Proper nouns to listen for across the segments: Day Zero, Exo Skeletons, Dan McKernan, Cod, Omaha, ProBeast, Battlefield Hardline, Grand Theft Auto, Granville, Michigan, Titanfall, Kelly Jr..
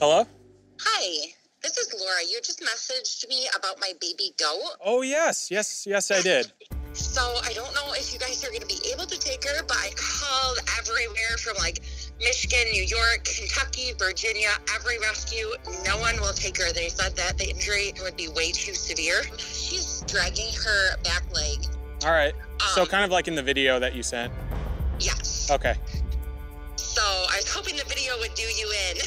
Hello? Hi, this is Laura. You just messaged me about my baby goat. Oh, yes, I did. So I don't know if you guys are going to be able to take her, but I called everywhere from like Michigan, New York, Kentucky, Virginia, every rescue. No one will take her. They said that the injury would be way too severe. She's dragging her back leg. All right. So kind of like in the video that you sent? Yes. Okay. So I was hoping the video would do you in.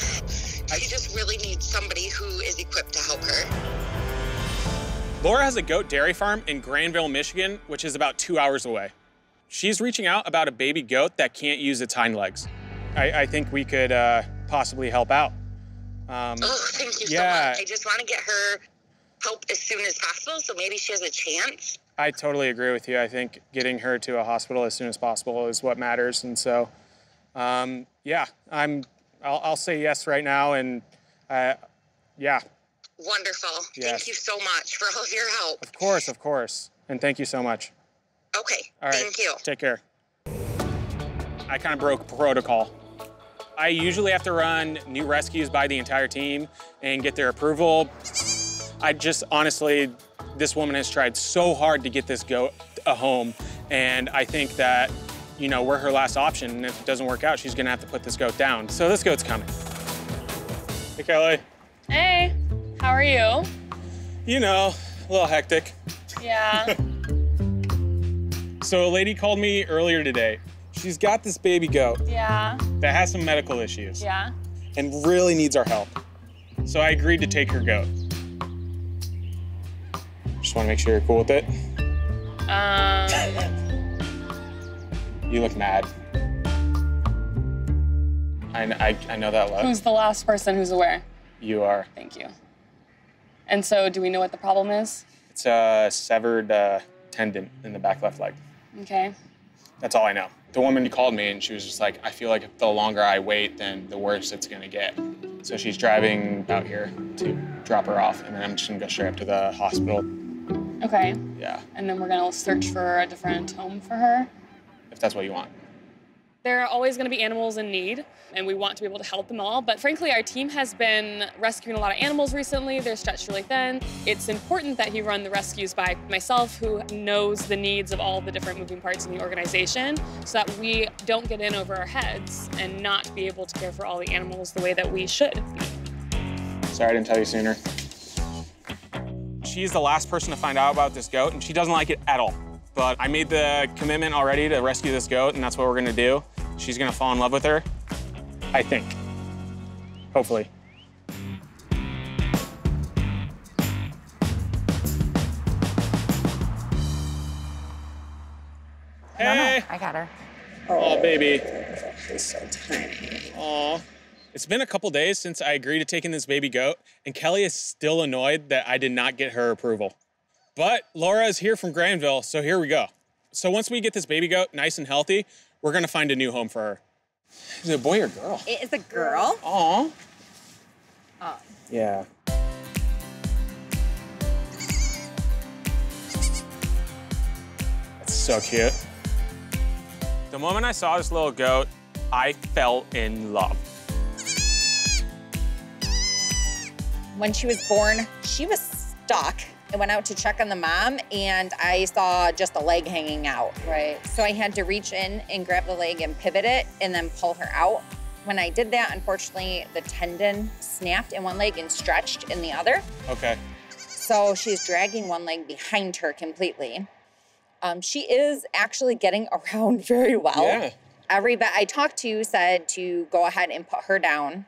She just really needs somebody who is equipped to help her. Laura has a goat dairy farm in Granville, Michigan, which is about 2 hours away. She's reaching out about a baby goat that can't use its hind legs. I think we could possibly help out. Oh, thank you so much. I just want to get her help as soon as possible, so maybe she has a chance. I totally agree with you. I think getting her to a hospital as soon as possible is what matters, and so, yeah, I'll say yes right now, and yeah. Wonderful. Yes. Thank you so much for all of your help. Of course, and thank you so much. Okay, all right. Thank you. Take care. I kind of broke protocol. I usually have to run new rescues by the entire team and get their approval. I just honestly, this woman has tried so hard to get this goat a home, and I think that, you know, we're her last option, and if it doesn't work out, she's gonna have to put this goat down. So this goat's coming. Hey, Kelly. Hey, how are you? You know, a little hectic. Yeah. So a lady called me earlier today. She's got this baby goat. Yeah. That has some medical issues. Yeah. And really needs our help. So I agreed to take her goat. Just wanna make sure you're cool with it. You look mad. I know that look. Who's the last person who's aware? You are. Thank you. And so, do we know what the problem is? It's a severed tendon in the back left leg. Okay. That's all I know. The woman called me, and she was just like, I feel like the longer I wait, then the worse it's gonna get. So she's driving out here to drop her off, and then I'm just gonna go straight up to the hospital. Okay. Yeah. And then we're gonna search for a different home for her. If that's what you want. There are always gonna be animals in need, and we want to be able to help them all, but frankly, our team has been rescuing a lot of animals recently. They're stretched really thin. It's important that he run the rescues by myself, who knows the needs of all the different moving parts in the organization, so that we don't get in over our heads and not be able to care for all the animals the way that we should. Sorry I didn't tell you sooner. She's the last person to find out about this goat, and she doesn't like it at all. But I made the commitment already to rescue this goat, and that's what we're gonna do. She's gonna fall in love with her, I think. Hopefully. Hey! I got her. Oh, baby. She's so tiny. Aw. It's been a couple days since I agreed to taking this baby goat, and Kelly is still annoyed that I did not get her approval. But Laura is here from Granville, so here we go. So once we get this baby goat nice and healthy, we're gonna find a new home for her. Is it a boy or girl? It is a girl. Aw. Oh. Yeah. That's so cute. The moment I saw this little goat, I fell in love. When she was born, she was stuck. I went out to check on the mom, and I saw just a leg hanging out. Right. So I had to reach in and grab the leg and pivot it and then pull her out. When I did that, unfortunately, the tendon snapped in one leg and stretched in the other. Okay. So she's dragging one leg behind her completely. She is actually getting around very well. Yeah. Every vet I talked to said to go ahead and put her down,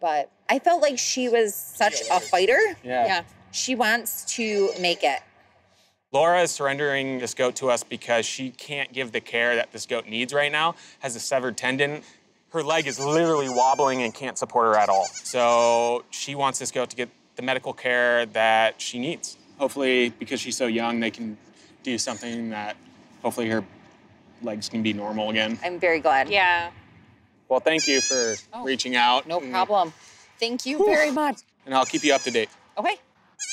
but I felt like she was such a fighter. Yeah. Yeah. She wants to make it. Laura is surrendering this goat to us because she can't give the care that this goat needs right now, has a severed tendon. Her leg is literally wobbling and can't support her at all. So she wants this goat to get the medical care that she needs. Hopefully, because she's so young, they can do something that hopefully her legs can be normal again. I'm very glad. Yeah. Well, thank you for reaching out. No problem. Thank you very much. And I'll keep you up to date. Okay.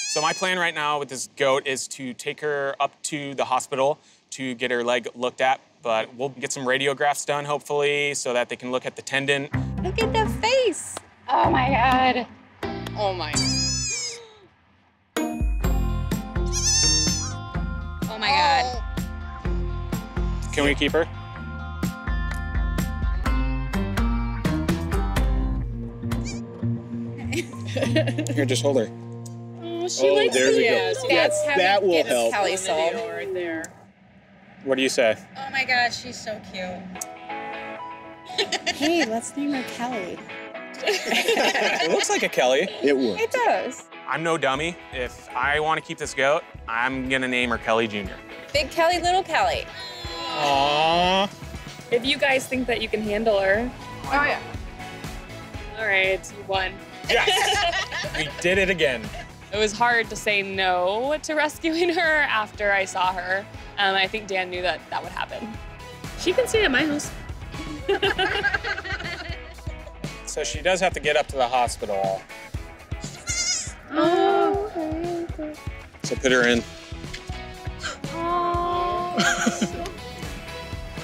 So my plan right now with this goat is to take her up to the hospital to get her leg looked at, but we'll get some radiographs done, hopefully, so that they can look at the tendon. Look at the face. Oh my God. Oh my. Oh my God. Can we keep her? Here, just hold her. Oh, she likes there we go. That's how that will help. Kelly solved. Right there. What do you say? Oh my gosh, she's so cute. Hey, let's name her Kelly. It looks like a Kelly. It would. It does. I'm no dummy. If I want to keep this goat, I'm gonna name her Kelly Jr. Big Kelly, little Kelly. Aww. If you guys think that you can handle her. Oh yeah. All right, you won. Yes. We did it again. It was hard to say no to rescuing her after I saw her. I think Dan knew that that would happen. She can stay at my house. So she does have to get up to the hospital. Oh. Okay. So put her in. Oh.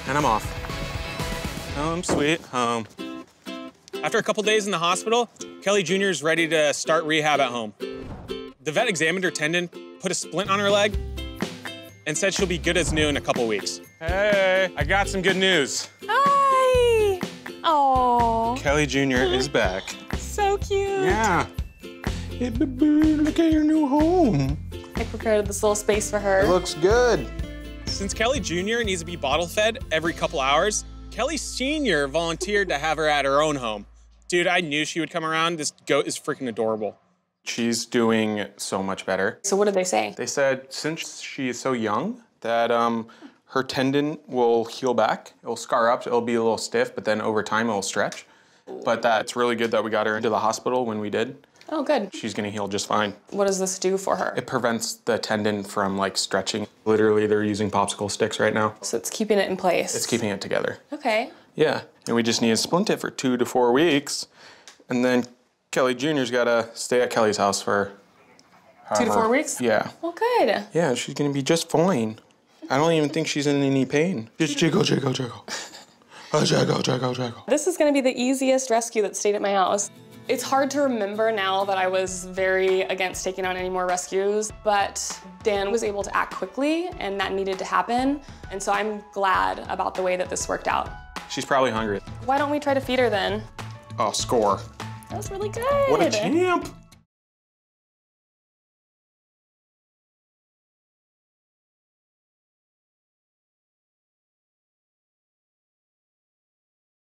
And I'm off. Home sweet home. After a couple days in the hospital, Kelly Jr. is ready to start rehab at home. The vet examined her tendon, put a splint on her leg, and said she'll be good as new in a couple weeks. Hey, I got some good news. Hi. Oh. Kelly Jr. is back. So cute. Yeah. Hey, baby, look at your new home. I prepared this little space for her. It looks good. Since Kelly Jr. needs to be bottle fed every couple hours, Kelly Sr. volunteered to have her at her own home. Dude, I knew she would come around. This goat is freaking adorable. She's doing so much better. So what did they say? They said since she is so young that her tendon will heal back. It'll scar up, it'll be a little stiff, but then over time it'll stretch. But that's really good that we got her into the hospital when we did. Oh, good. She's gonna heal just fine. What does this do for her? It prevents the tendon from like stretching. Literally, they're using popsicle sticks right now. So it's keeping it in place. It's keeping it together. Okay. Yeah, and we just need to splint it for 2 to 4 weeks, and then Kelly Jr.'s gotta stay at Kelly's house for however. 2 to 4 weeks? Yeah. Well, good. Yeah, she's gonna be just fine. I don't even think she's in any pain. Just jiggle, jiggle, jiggle. Oh, jiggle, jiggle, jiggle. This is gonna be the easiest rescue that stayed at my house. It's hard to remember now that I was very against taking on any more rescues, but Dan was able to act quickly and that needed to happen. And so I'm glad about the way that this worked out. She's probably hungry. Why don't we try to feed her then? Oh, score. That was really good. What a champ.